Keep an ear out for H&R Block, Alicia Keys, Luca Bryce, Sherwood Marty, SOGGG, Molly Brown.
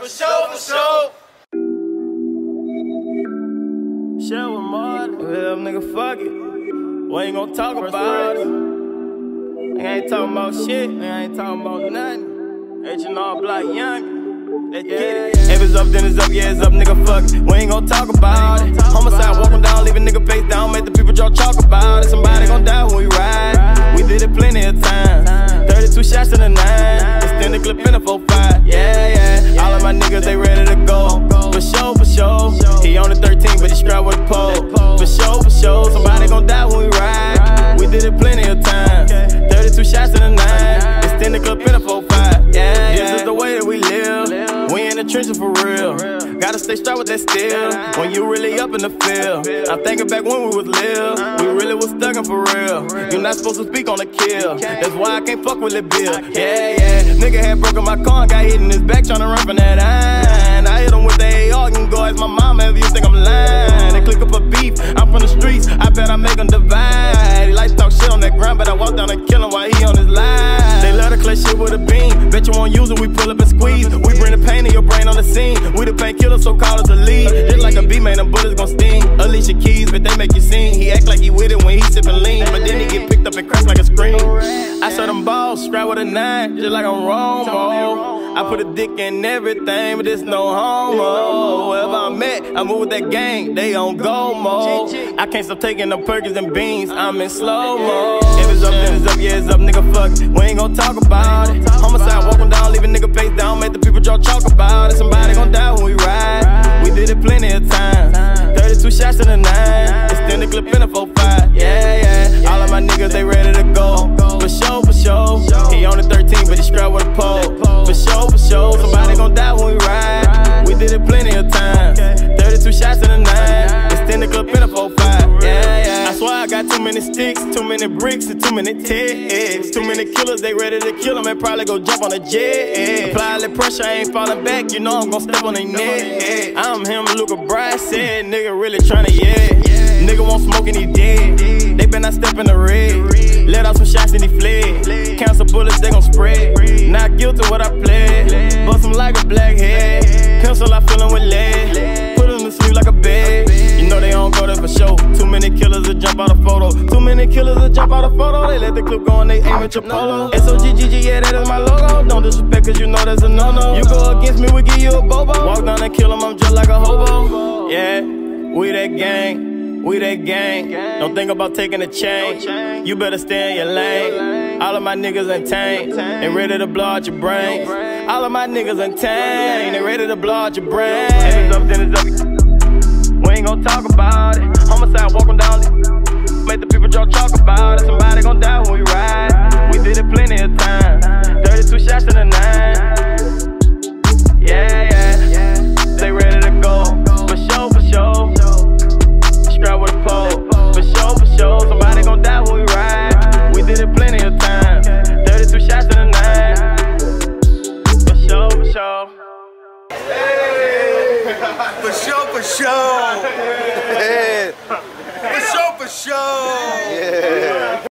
For sure. Sherwood Marty. Hell, nigga, fuck it. We ain't gonna talk about it. Nigga ain't talking about shit. Nigga ain't talking about nothing. H&R Block Young. Let's get it. If it's up, then it's up. Yeah, it's up, nigga, fuck it. We ain't gonna talk about it. Homicide walking down, leaving nigga face down. Make the people draw chalk about it. Somebody gonna die when we ride. We did it plenty of times. 32 shots to the 9. Extended clip in a 4-5. Yeah. All of my niggas, they ready to go. For sure. He on the 13, but he strapped with a pole. For sure. Somebody gon' die when we ride. We did it plenty of times. 32 shots to the 9. Extended clip in a 4-5. Yeah. This is the way that we live. We in the trenches for real. Gotta stay strapped with that steel. When you really up in the field. I'm thinking back when we was live. We really was stuck in for real. You're not supposed to speak on a kill. That's why I can't fuck with Lil Bill. Yeah. Nigga had broken my car and got hit in his back trying to run from that iron. I hit him with the AR, you can go ask my mama if you think I'm lying. They click up a beef, I'm from the streets, I bet I make him divide. He likes to talk shit on that grind, but I walk down and kill him while he on his line. They love to click shit with a beam, bet you won't use it, we pull up and squeeze. We bring the pain to your brain on the scene, we the painkiller, so call us a lead. Just like a B, man, them bullets gon' sting. Alicia Keys, but they make you sing. He act like he with it when he sippin' lean, but then he get picked up and cracked like a scream. I saw them balls, strapped with a 9, just like I'm wrong. I put a dick in everything, but it's no homo. Wherever I'm at, I move with that gang, they on go mode. I can't stop taking the Perkins and beans, I'm in slow mo. If it's up, then it's up, yeah, it's up, nigga, fuck it. We ain't gon' talk about it. Homicide walking down, leaving nigga face down, make the people draw chalk about it. Somebody gon' die when we ride. We did it plenty of times. 32 shots to the 9. Extended clip in a 4-5. Yeah. All of my niggas, they ready to go. For sure. He on the 13, but he strapped with a pole. For sure. Somebody gon' die when we ride. We did it plenty of times. 32 shots to the 9. Extended clip in a 4-5. Yeah. I swear I got too many sticks, too many bricks, and too many ticks. Too many killers, they ready to kill them and probably go jump on a jet. Apply the pressure, I ain't falling back. You know I'm gon' step on their neck. I'm him, Luca Bryce said, nigga really tryna yeah. Nigga won't smoke and he dead. They better not step in the red. Let out some shots and he fled. Count some bullets, they gon' spread. Not guilty what I pled. Bust him like a blackhead. Pencil, I fill him with lead. Put him to sleep like a bed. You know they don't go there for show. Too many killers that jump out a photo. They let the clip go and they aim at your polo. SOGGG, yeah, that is my logo. Don't disrespect cause you know that's a no-no. You go against me, we give you a bobo. Walk down and kill him, I'm just like a hobo. Yeah, we that gang. We that gang, don't think about taking a chain. You better stay in your lane. All of my niggas untamed, they ready to blow out your brains. All of my niggas untamed, they ready to blow out your brains. If it's up, then it's up. We ain't gon' talk about it. Homicide walking down, make the people draw chalk about it. Somebody gon' die when we ride. We did it plenty of times. 32 shots to the 9. Yeah. They ready to go. For sure. With a pole. For sure. Somebody gon' die when we ride. We did it plenty of times. 32 shots to the 9. For sure. Hey. For sure. Yeah.